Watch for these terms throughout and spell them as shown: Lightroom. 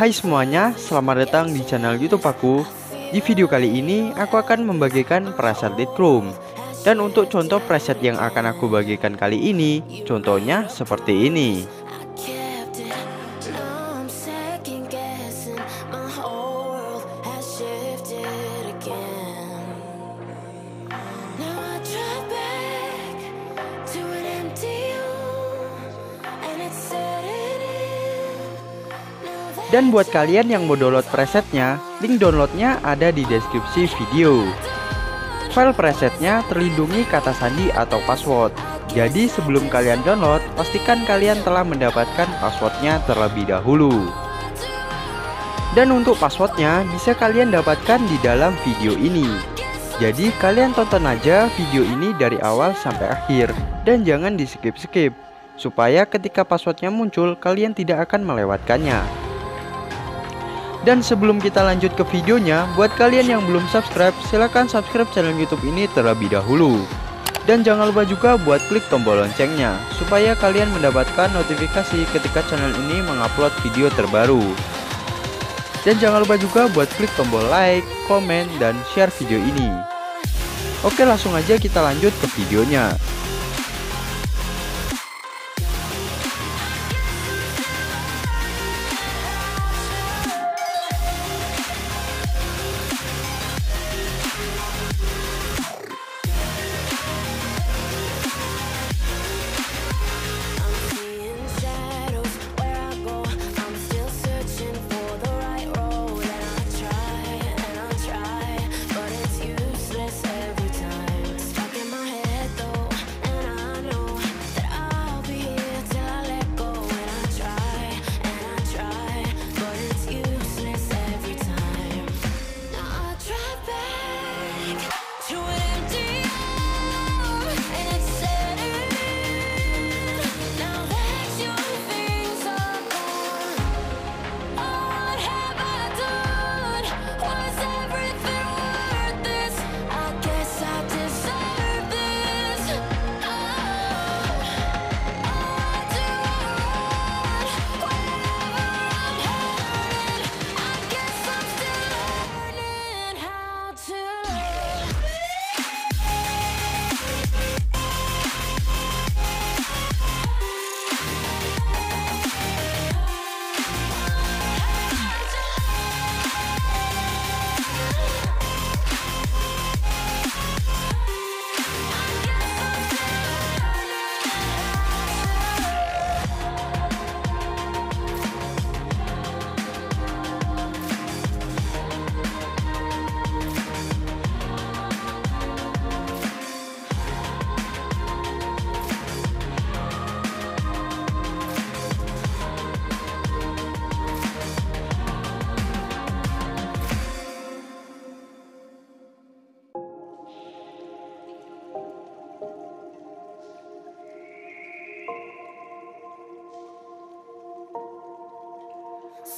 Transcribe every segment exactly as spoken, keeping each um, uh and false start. Hai semuanya, selamat datang di channel YouTube aku. Di video kali ini aku akan membagikan preset Lightroom. Dan untuk contoh preset yang akan aku bagikan kali ini, contohnya seperti ini. Dan buat kalian yang mau download presetnya, link downloadnya ada di deskripsi video. File presetnya terlindungi kata sandi atau password. Jadi sebelum kalian download, pastikan kalian telah mendapatkan passwordnya terlebih dahulu. Dan untuk passwordnya bisa kalian dapatkan di dalam video ini. Jadi kalian tonton aja video ini dari awal sampai akhir dan jangan di skip-skip, supaya ketika passwordnya muncul kalian tidak akan melewatkannya. Dan sebelum kita lanjut ke videonya, buat kalian yang belum subscribe, silahkan subscribe channel YouTube ini terlebih dahulu. Dan jangan lupa juga buat klik tombol loncengnya, supaya kalian mendapatkan notifikasi ketika channel ini mengupload video terbaru. Dan jangan lupa juga buat klik tombol like, komen, dan share video ini. Oke, langsung aja kita lanjut ke videonya.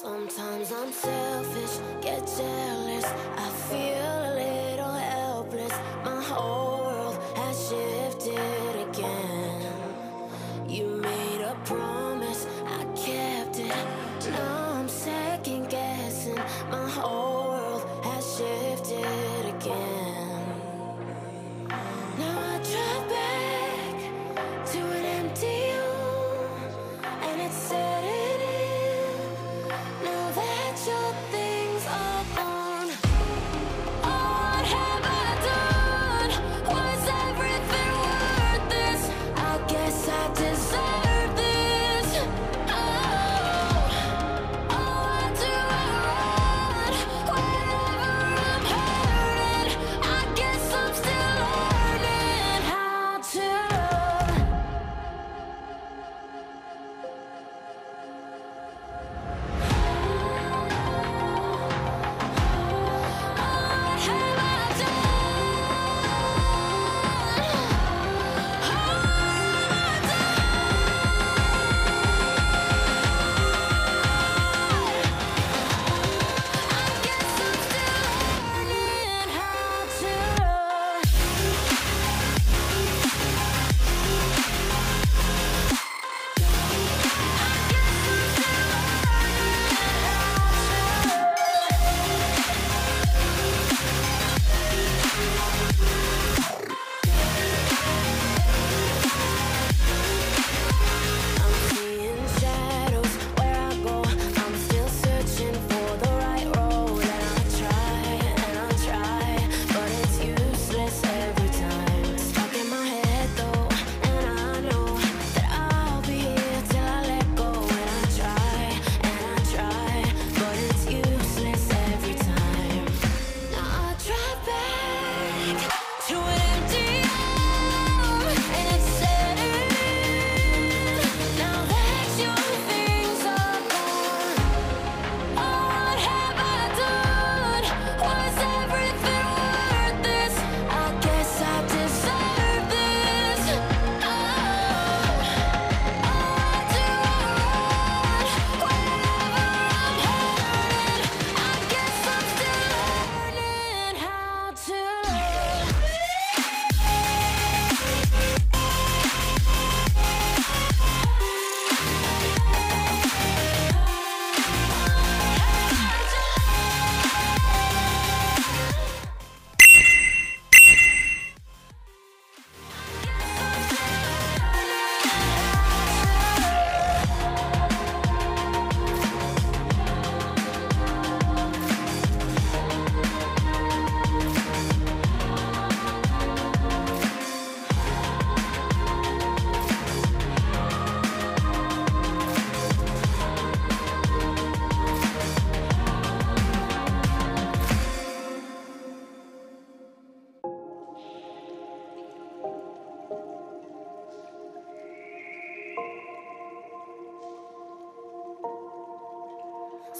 Sometimes I'm selfish, get jealous, I feel a little helpless, my whole world has shifted again. You made a promise, I kept it, now I'm second guessing, my whole world has shifted again. Now I drive back to an empty room, and it's setting. Deserve this.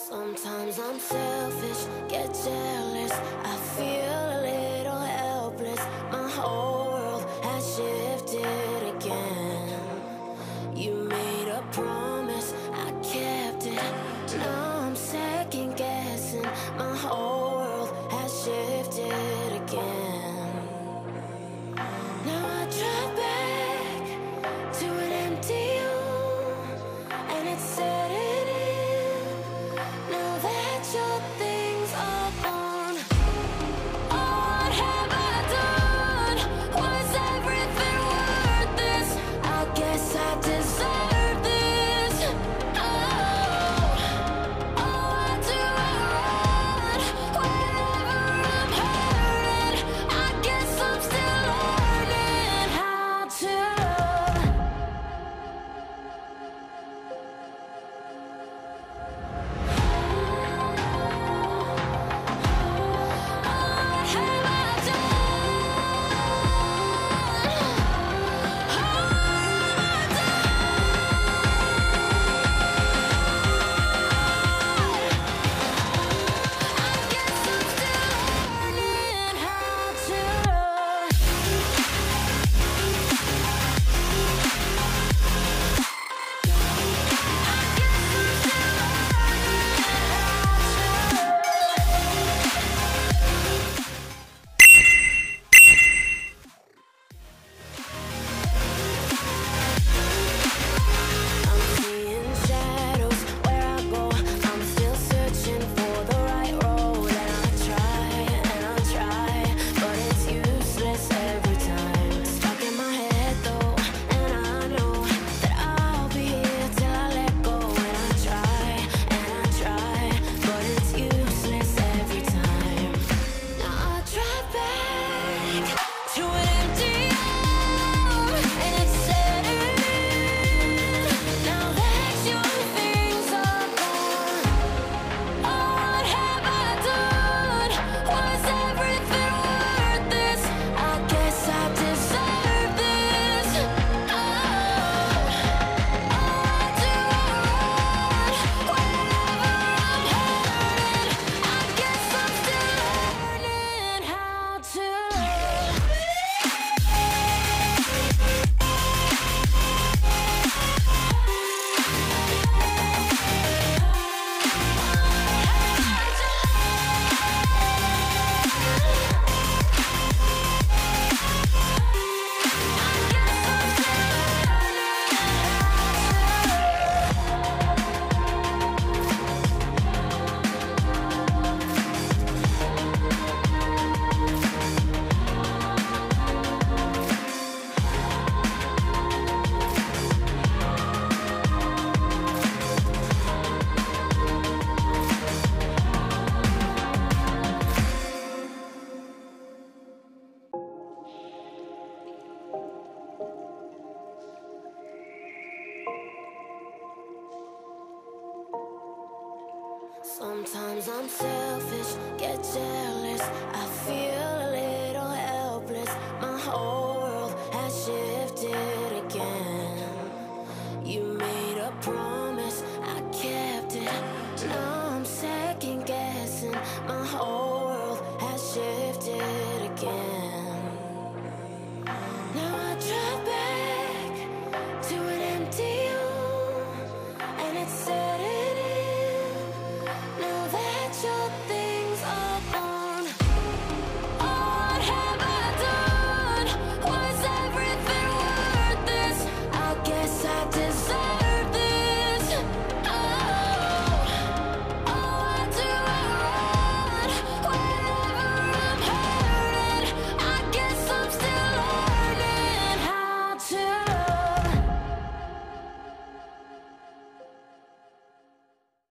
Sometimes I'm selfish, get jealous, I feel a little helpless. My whole world has shifted again. You made a promise, I kept it. Now I'm second guessing. My whole world has shifted again. Now I drive back to an empty room, and it's setting in. Now that your things are gone, what have I done? Was everything worth this? I guess I deserve this. Oh, oh, I do I run whenever I'm hurting. I guess I'm still learning how to love. Sometimes I'm selfish, get jealous, I feel a little helpless, my whole